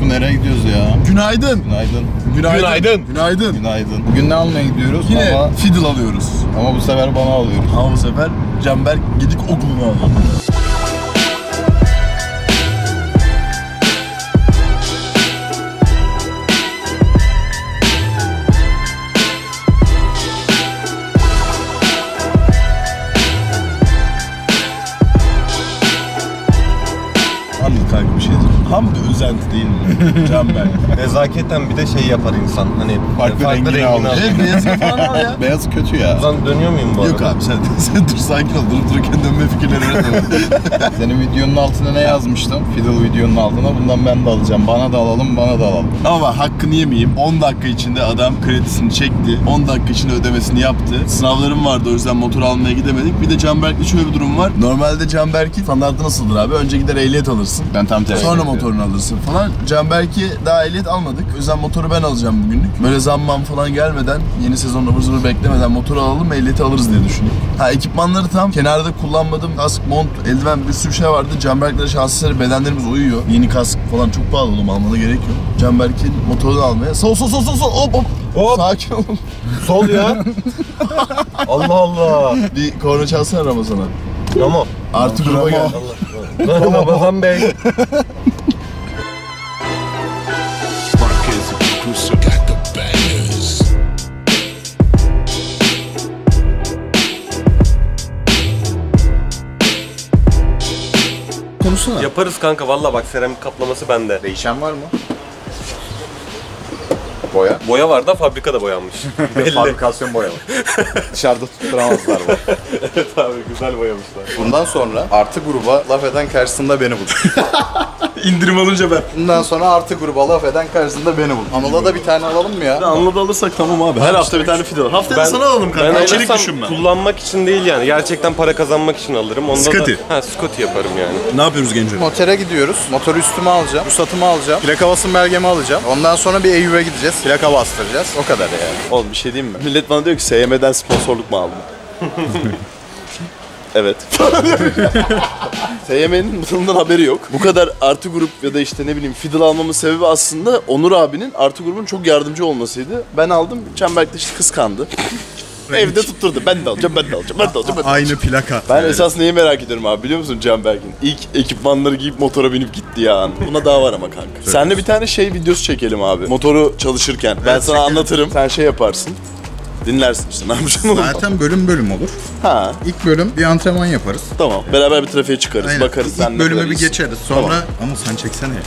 Utku nereye gidiyoruz ya? Günaydın. Günaydın. Günaydın. Günaydın. Günaydın. Günaydın. Bugün ne almaya gidiyoruz? Yine ama fiddle alıyoruz. Ama bu sefer bana alıyoruz. Ama bu sefer Canberk Gedikoğlu'nu alıyoruz. Tam bir özenti değil mi? Canberk. Nezaketen bir de şey yapar insan. Hani farklı rengini alır. Beyazı falan al ya. Beyazı kötü ya. Buradan dönüyor muyum bu arada? Yok abi sen dur sakin ol. Durup dururken dönme fikirleri üretemem. Senin videonun altına ne yazmıştım? Fiddle videonun altına bundan ben de alacağım. Bana da alalım, bana da alalım. Ama hakkını yemeyeyim. 10 dakika içinde adam kredisini çekti. 10 dakika içinde ödemesini yaptı. Sınavlarım vardı o yüzden motor almaya gidemedik. Bir de Canberk'te şöyle bir durum var. Normalde Canberk'in standartı nasıldır abi? Önce gider ehliyet alırsın. Ben tam tersi. Sonra motorunu alırsın falan. Canberk'i daha ehliyet almadık. O yüzden motoru ben alacağım bugünlük. Böyle zamman falan gelmeden, yeni sezon ıvır zıvır beklemeden motoru alalım, ehliyeti alırız diye düşündüm. Ha ekipmanları tam. Kenarda kullanmadım. Kask, mont, eldiven bir sürü şey vardı. Canberk'lere şahsesleri bedenlerimiz uyuyor. Yeni kask falan çok pahalı oğlum, almana gerek yok. Canberk'in motorunu almaya. Sol. Hop hop. Hop. Sakin olun. Sol ya. Allah Allah. Bir korna çalsana Ramazan'a. Tamam. Artı gruba gel. Ramazan Bey. Konuşsana. Yaparız kanka valla bak seramik kaplaması bende. Değişen var mı? Boya? Boya var da fabrikada boyanmış. Belli. Fabrikasyon boya var. Dışarıda tutturamazlar bu. Evet abi güzel boyamışlar. Bundan sonra artı gruba laf eden karşısında beni bulur. İndirim alınca ben. Bundan sonra artı gruba laf eden karşısında beni bulur. Anıl'a da bir tane alalım mı ya? Anıl'a da alırsak tamam abi. Her hafta bir tane fiddle alalım. Haftaya sana alalım kanka. Ben içerik düşünme. Kullanmak için değil yani. Gerçekten para kazanmak için alırım. Onda Scotty. Ha Scotty yaparım yani. Ne yapıyoruz gençler? Motora gidiyoruz. Motoru üstüme alacağım. Ruhsatımı alacağım. Plaka basım belgemi alacağım. Ondan sonra bir EYU'ya gideceğiz. Plaka bastıracağız. O kadar yani. Oğlum bir şey diyeyim mi? Millet bana diyor ki SYM'den sponsorluk mu aldın? Evet. SYM'nin bundan haberi yok. Bu kadar artı grup ya da işte ne bileyim fiddle almamın sebebi aslında Onur abinin artı grubun çok yardımcı olmasıydı. Ben aldım. Canberk de işte kıskandı. Evde tutturdu. Ben de alacağım. Aynı plaka. Ben evet. Esas neyi merak ediyorum abi biliyor musun Canberk'in? İlk ekipmanları giyip motora binip gitti ya. Buna daha var ama kanka. Evet. Seninle bir tane şey videosu çekelim abi. Motoru çalışırken. Ben sana çekelim. Anlatırım. Sen şey yaparsın. Dinlersin işte ne yapacağım oğlum. Zaten bölüm bölüm olur. Ha. İlk bölüm bir antrenman yaparız. Tamam. Evet. Beraber bir trafiğe çıkarız. Aynen. Bakarız. İlk bölümü bir geçeriz. Sonra tamam. Ama sen çeksene ya.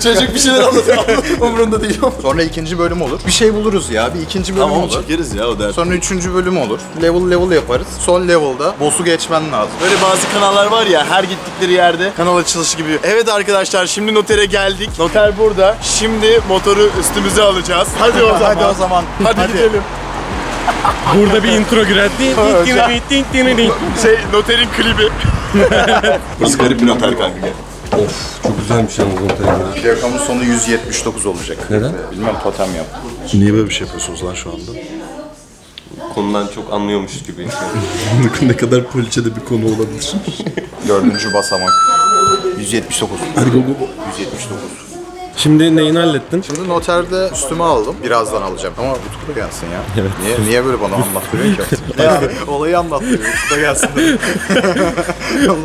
Çocuk bir şeyler anlatıyor. Umurumda değil. Sonra ikinci bölüm olur. Bir şey buluruz ya. Bir ikinci bölüm tamam, olur. Tamam çekeriz ya o derdi. Sonra üçüncü bölüm olur. Level yaparız. Son level'da boss'u geçmen lazım. Böyle bazı kanallar var ya her gittikleri yerde kanal açılışı gibi. Evet arkadaşlar şimdi notere geldik. Noter burada. Şimdi motoru üstümüze alacağız. Hadi o zaman. Hadi gidelim. Burada bir intro girer. Şey noterin klibi. Burası garip bir noter kanka gel. Of çok güzelmiş yalnız noterin. Plakamın sonu 179 olacak. Neden? Bilmem totem yap. Niye böyle bir şey yapıyorsunuz lan şu anda? Konudan çok anlıyormuş gibi. Ne kadar poliçede bir konu olabilir. 4. basamak. 179. Hadi go. 179. Şimdi neyini hallettin? Şimdi noterde üstüme aldım. Birazdan alacağım. Ama Utku da gelsin ya. Evet. Niye böyle bana anlattırıyor ki? Ya olayı anlattırıyor. Utku da gelsin.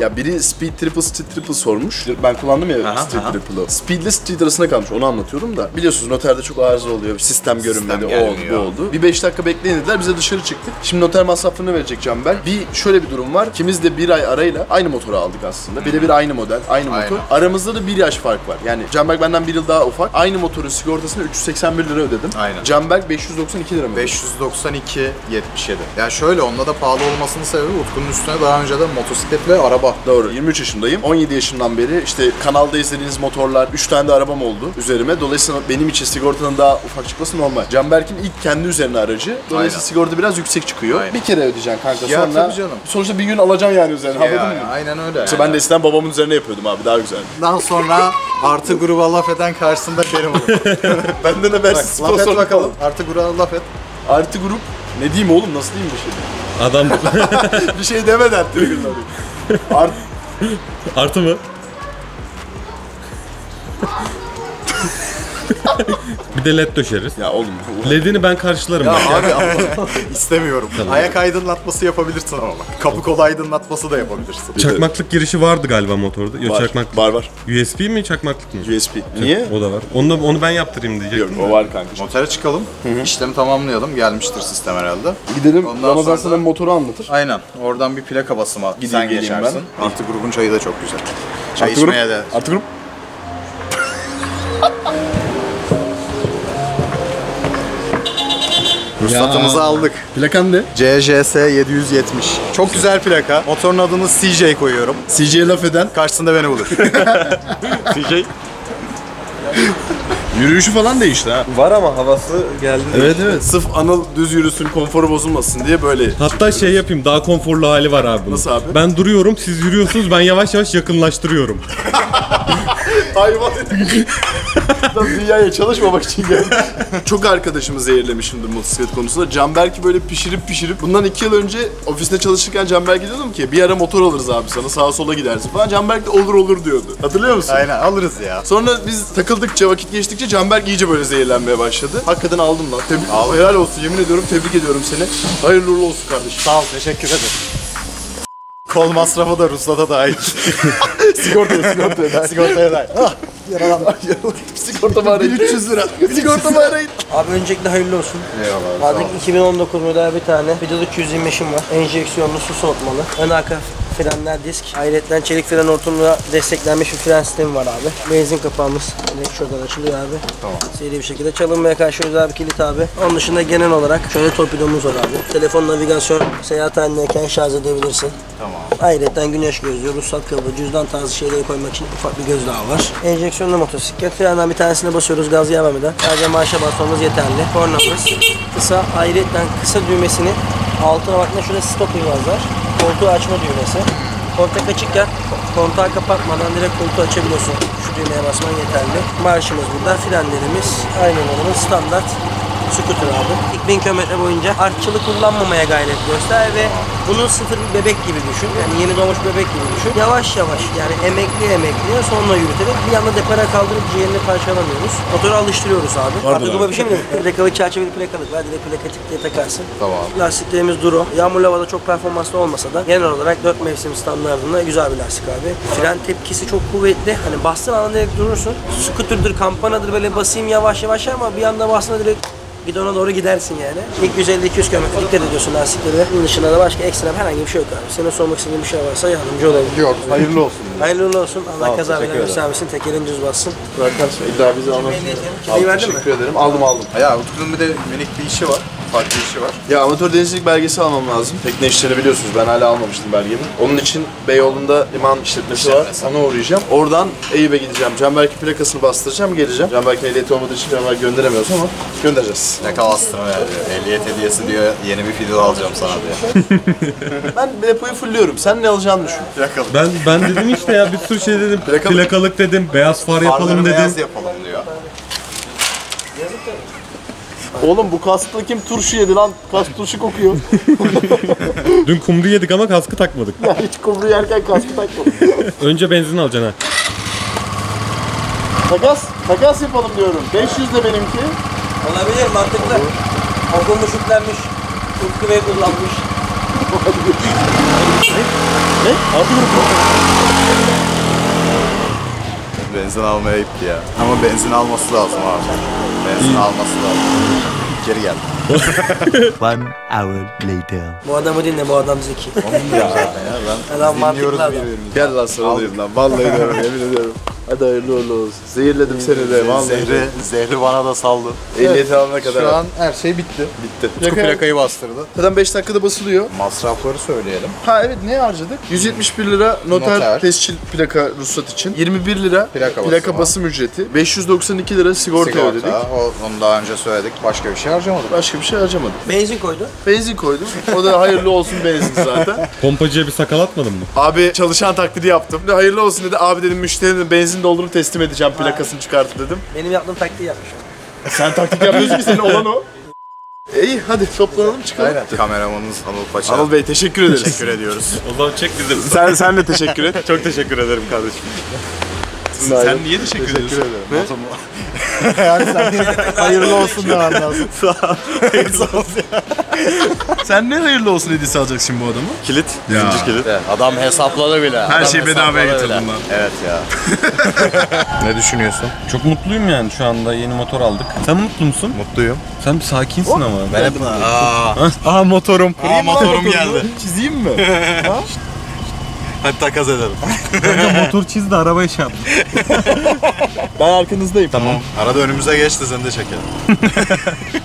Ya biri speed triple, street triple sormuş. Ben kullandım ya street triple'ı. Speed ile street arasında kalmış. Onu anlatıyorum da. Biliyorsunuz noterde çok arıza oluyor. Sistem görünmedi. O oldu, bu oldu. Bir 5 dakika bekleyin dediler. Bize dışarı çıktık. Şimdi noter masrafını verecek Canberk. Bir şöyle bir durum var. İkimiz de bir ay arayla aynı motoru aldık aslında. Birebir aynı model, aynı motor. Aramızda da bir yaş fark var. Yani Canberk benden bir daha ufak. Aynı motorun sigortasını 381 lira ödedim. Aynen. Canberk 592 lira mı? 592.77. Yani şöyle onunla da pahalı olmasının sebebi Utku'nun üstüne daha önceden motosiklet ve araba. Doğru. 23 yaşındayım. 17 yaşından beri işte kanalda izlediğiniz motorlar, 3 tane de arabam oldu üzerime. Dolayısıyla benim için sigortanın daha ufak çıkması normal. Canberk'in ilk kendi üzerine aracı. Dolayısıyla aynen. Sigorta biraz yüksek çıkıyor. Aynen. Bir kere ödeyeceksin kanka. Ya sonra canım. Sonuçta bir gün alacağım yani üzerine. Ya, aynen öyle. İşte ben de eskiden babamın üzerine yapıyordum abi. Daha güzel. Daha sonra artı gruba laf eden karşısında benim olur. Benden habersiz sponsor bakalım. Artı gruba laf et. Artı grup ne diyeyim oğlum nasıl diyeyim bir şey? Adam bir şey demeden direkt. Artı mı? Bir de led döşeriz. Ya oğlum. Ledini ben karşılarım. Ya abi Allah, istemiyorum. Tamam. Ayak aydınlatması yapabilirsin ama bak. Kapı kolu aydınlatması da yapabilirsin. Çakmaklık girişi vardı galiba motorda. Yok, var, çakmaklık. Var. USB mi çakmaklık mı? USB. Niye? O da var. Onu ben yaptırayım diyecektim. Yok, o var kanka. Motora çıkalım. Hı-hı. İşlemi tamamlayalım. Gelmiştir sistem herhalde. Gidelim. Ramazan sana motoru anlatır. Aynen. Oradan bir plaka basımı at. Sen geçersin. Ben. Artı grubun çayı da çok güzel. Çay Artı içmeye grup. De. Artı grup. Ruhsatımızı ya. Aldık. Plakan ne? CJS 770. Çok güzel plaka. Motorun adını CJ koyuyorum. CJ'ye laf eden karşısında beni bulur. CJ. Yürüyüşü falan değişti ha. Var ama havası geldi. Evet evet. Sırf Anıl düz yürüsün, konforu bozulmasın diye böyle. Hatta çıkıyoruz. Şey yapayım, daha konforlu hali var abi. Nasıl abi? Ben duruyorum, siz yürüyorsunuz, ben yavaş yavaş yakınlaştırıyorum. Hayvan edin. Dünyaya çalışmamak için geldik. Çok arkadaşımı zehirlemişimdir motosiklet konusunda. Canberk'i böyle pişirip bundan 2 yıl önce ofisinde çalışırken Canberk'e diyordum ki bir ara motor alırız abi sana, sağa sola gidersin falan. Canberk de olur diyordu. Hatırlıyor musun? Aynen, alırız ya. Sonra biz takıldıkça, vakit geçtikçe Canberk iyice böyle zehirlenmeye başladı. Hakikaten aldım lan. Tebrik, helal olsun, yemin ediyorum tebrik ediyorum seni. Hayırlı uğurlu olsun kardeşim. Sağ ol, teşekkür ederim. Kol masrafı da ruhsata dahil. Sigortaya dahil. Yaralandım. Sigorta bari 300 lira. Sigorta bari. Abi öncelikle hayırlı olsun. Eyvallah. Artık 2019 model bir tane Fiddle 325'im var. Enjeksiyonlu su soğutmalı. Ön arka frenler disk. Ayrıca çelik fren hortumla desteklenmiş bir fren sistemi var abi. Benzin kapağımız direkt şuradan açılıyor abi. Tamam. Seri bir şekilde çalınmaya karşı özel bir kilit abi. Onun dışında genel olarak şöyle torpidomuz var abi. Telefon, navigasyon, seyahathanedeyken şarj edebilirsin. Tamam. Ayrıca güneş gözlüğü, ruhsat kabı, cüzdan tarzı şeyleri koymak için ufak bir gözdağı var. Enjeksiyonlu motosiklet. Frenden bir tanesine basıyoruz gaz yememeden. Sadece marşa basmamız yeterli. Kornamız kısa. Ayrıca kısa düğmesini altına bak, ne şöyle stop yazar. Koltuğu açma düğmesi. Kontak açıkken kontağı kapatmadan direkt koltuğu açabiliyorsun. Şu düğmeye basman yeterli. Marşımız burada, frenlerimiz, aynalarımız standart. Scooter abi. 2000 kilometre boyunca artçılık kullanmamaya gayret göster ve bunu sıfır bir bebek gibi düşün. Yani yeni doğmuş bebek gibi düşün. Yavaş yavaş, yani emekli sonra yürütelim. Bir anda depara kaldırıp ciğerini parçalamıyoruz. Motoru alıştırıyoruz abi. Artık bu bir şey mi? Plakalık, çerçeveli plakalık var. Direkt plakatik diye takarsın. Tamam. Lastiklerimiz duro. Yağmurlu havada çok performanslı olmasa da genel olarak 4 mevsim standartında güzel bir lastik abi. Fren tepkisi çok kuvvetli. Hani bastığın anda direkt durursun. Scooter'dır, kampanadır, böyle basayım yavaş ama bir anda bastığında direkt bidona doğru gidersin yani. İlk 150-200 km dikkat ediyorsun lastikleri. Bunun dışında da başka ekstra herhangi bir şey yok abi. Senin sormak istediğin bir şey varsa yardımcı olayım. Yok, hayırlı olsun. Hayırlı olsun. Allah kaza bela göstermesin. Tekerin düz bassın. Bırakın iddia bizi anlatın. Teşekkür ederim. Aldım. Ya Utku'nun bir de minik bir işi var. Farklı işi var. Ya amatör denizcilik belgesi almam lazım. Tekne işlerini biliyorsunuz. Ben hala almamıştım belgemi. Onun için Beyoğlu'nda liman işletmesi var. Sana uğrayacağım. Oradan Eyüp'e gideceğim. Canberk'in plakasını bastıracağım, geleceğim. Canberk'in ehliyeti olmadığı için Canberk gönderemiyoruz ama göndereceğiz. Ne kavastırma ya diyor. Ehliyet hediyesi diyor. Yeni bir Fiddle alacağım sana diyor. Ben depoyu fulluyorum. Sen ne alacağını düşün. Plakalı. Ben dedim işte ya, bir sürü şey dedim. Plakalık dedim. Beyaz far yapalım dedim. Beyaz yapalım diyor. Oğlum bu kaskla kim turşu yedi lan? Kask turşu kokuyor. Dün kumru yedik ama kaskı takmadık. Ya hiç kumru yerken kaskı takmadık. Önce benzin alacaksın ha. Takas yapalım diyorum. 500 de benimki. Olabilir, mantıklı. Okunmuş, yüklenmiş. Utku Bey kullanmış. Ne? Artı grup. Benzin almaya gitti ya. Ama benzin alması lazım abi. Benzin alması lazım. Geri geldim. 1 hour later. Bu adamı dinle, bu adam zeki. Onun ya ben dinliyoruz birbirimizi. Gel lan sarılayım lan. Vallahi diyorum, yemin ediyorum. Hadi hayırlı uğurlu olsun. Zehirledim seni de. Vallahi zehri bana da saldı. Evet. 50 alana kadar. Şu an her şey bitti. Utku plakayı bastırdı. Zaten 5 dakikada basılıyor. Masrafları söyleyelim. Ha evet, ne harcadık? 171 lira noter tescil plaka ruhsat için. 21 lira plaka basım ücreti. 592 lira sigorta ödedik. Onu daha önce söyledik. Başka bir şey harcamadık. Benzin koydu. O da hayırlı olsun benzin zaten. Pompacıya bir sakal atmadın mı? Abi çalışan taklidi yaptım. Hayırlı olsun dedi. Abi dedim, müşterinin benzin doldurup teslim edeceğim, plakasını çıkarttı dedim. Benim yaptığım taktiği yapmışım. Sen taktik yapmıyorsun ki, senin olan o. İyi hadi toplanalım, çıkalım. Aynen. Kameramanımız Anıl Paç. Anıl Bey teşekkür ederiz. Teşekkür ediyoruz. O zaman çek bizi. Sen de teşekkür et. Çok teşekkür ederim kardeşim. Sen niye teşekkür ediyorsun? Teşekkür ederim. Yani sen niye hayırlı olsun demen lazım. Sağ ol. Sağ ol. Sen ne hayırlı olsun hediyesi alacaksın şimdi bu adamı? Kilit. Ya. Zincir kilit. Evet. Adam hesapladı bile. Her şeyi bedavaya getirdim ben. Evet ya. Ne düşünüyorsun? Çok mutluyum yani şu anda, yeni motor aldık. Sen mutlu musun? Mutluyum. Sen bir sakinsin ama. Ben hep mutluyum. Aa motorum. Aa motorum geldi. Çizeyim mi? Hadi takas edelim. Motor çizdi, arabaya şey yaptı. Ben arkanızdayım. Tamam. Arada önümüze geç de seni de çekelim.